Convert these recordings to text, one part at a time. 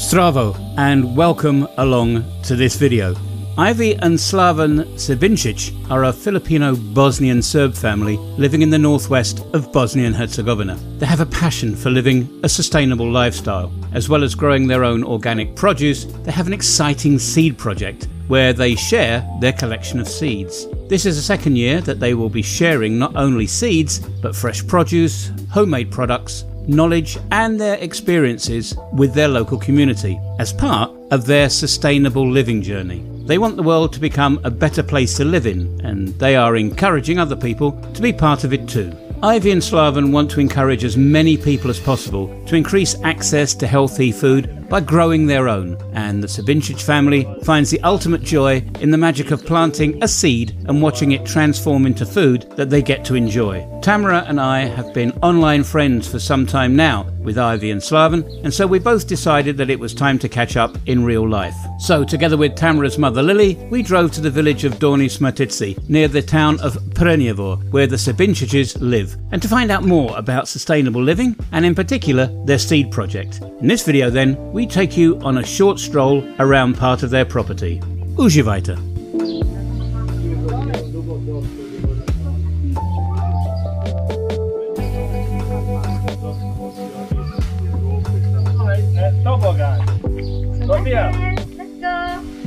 Zdravo and welcome along to this video. Ivy and Slaven Sibinčič are a Filipino-Bosnian Serb family living in the northwest of Bosnia and Herzegovina. They have a passion for living a sustainable lifestyle. As well as growing their own organic produce, they have an exciting seed project where they share their collection of seeds. This is the second year that they will be sharing not only seeds, but fresh produce, homemade products, knowledge and their experiences with their local community as part of their sustainable living journey. They want the world to become a better place to live in, and they are encouraging other people to be part of it too. Ivy and Slaven want to encourage as many people as possible to increase access to healthy food by growing their own, and the Sibinčič family finds the ultimate joy in the magic of planting a seed and watching it transform into food that they get to enjoy. Tamara and I have been online friends for some time now with Ivy and Slaven, and so we both decided that it was time to catch up in real life. So together with Tamara's mother Lily, we drove to the village of Dornji Smrtici near the town of Prnjavor, where the Sibinčičs live, and to find out more about sustainable living and in particular their seed project. In this video then, we take you on a short stroll around part of their property. Uživajte!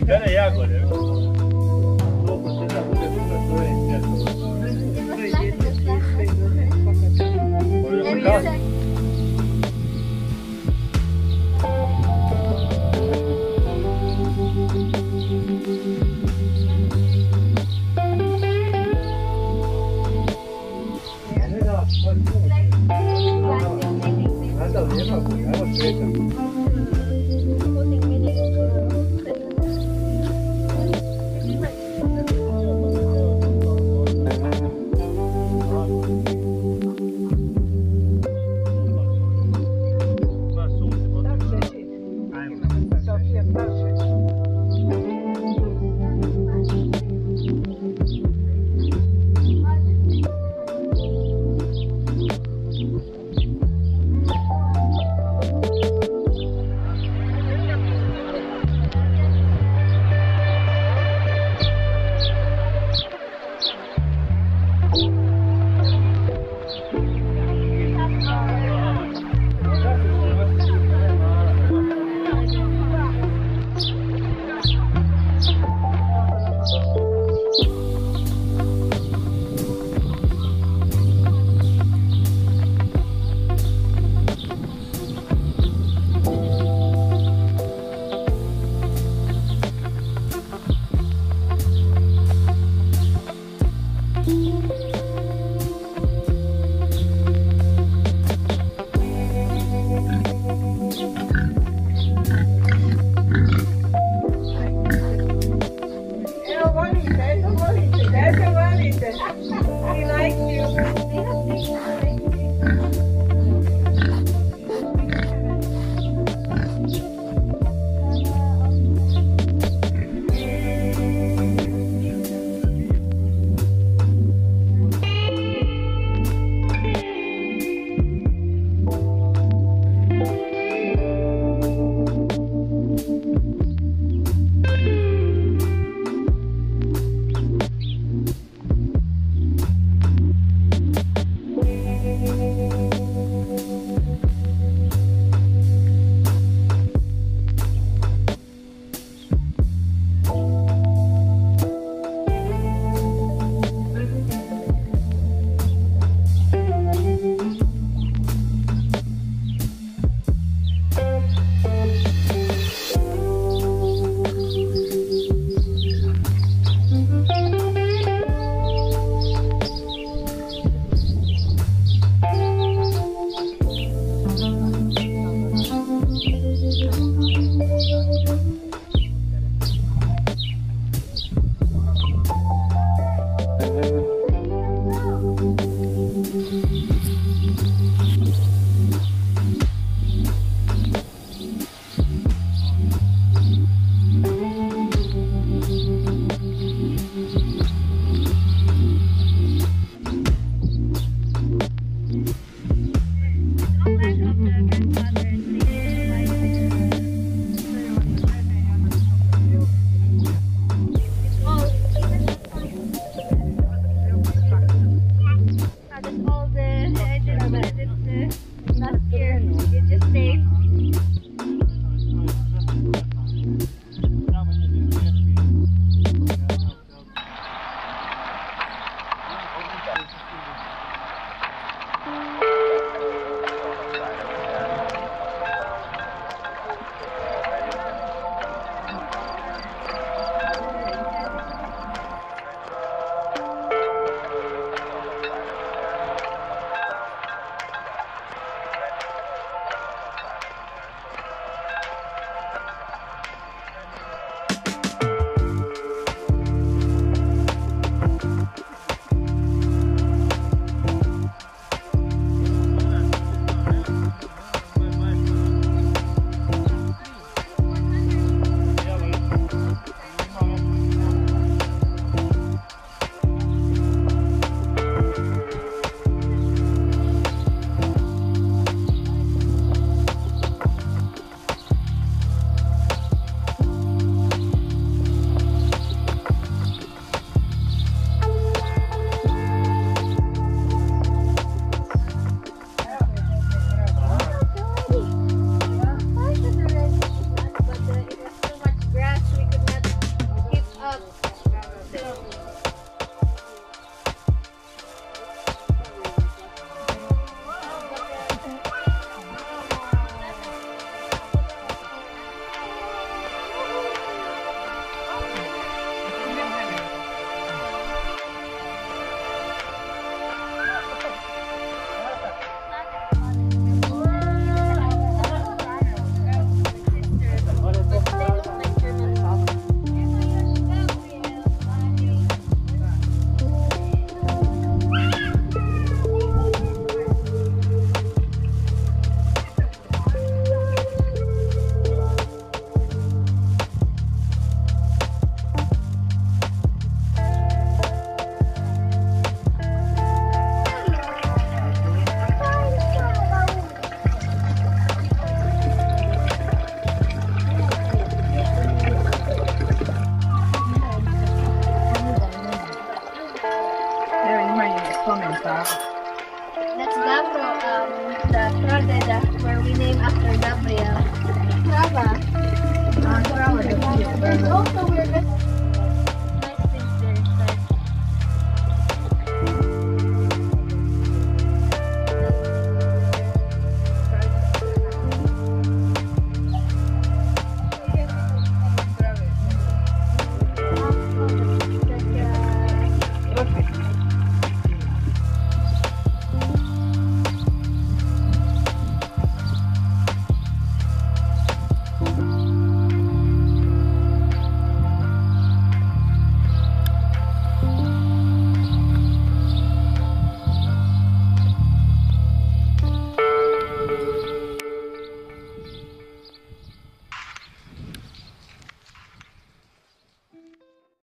Let's go.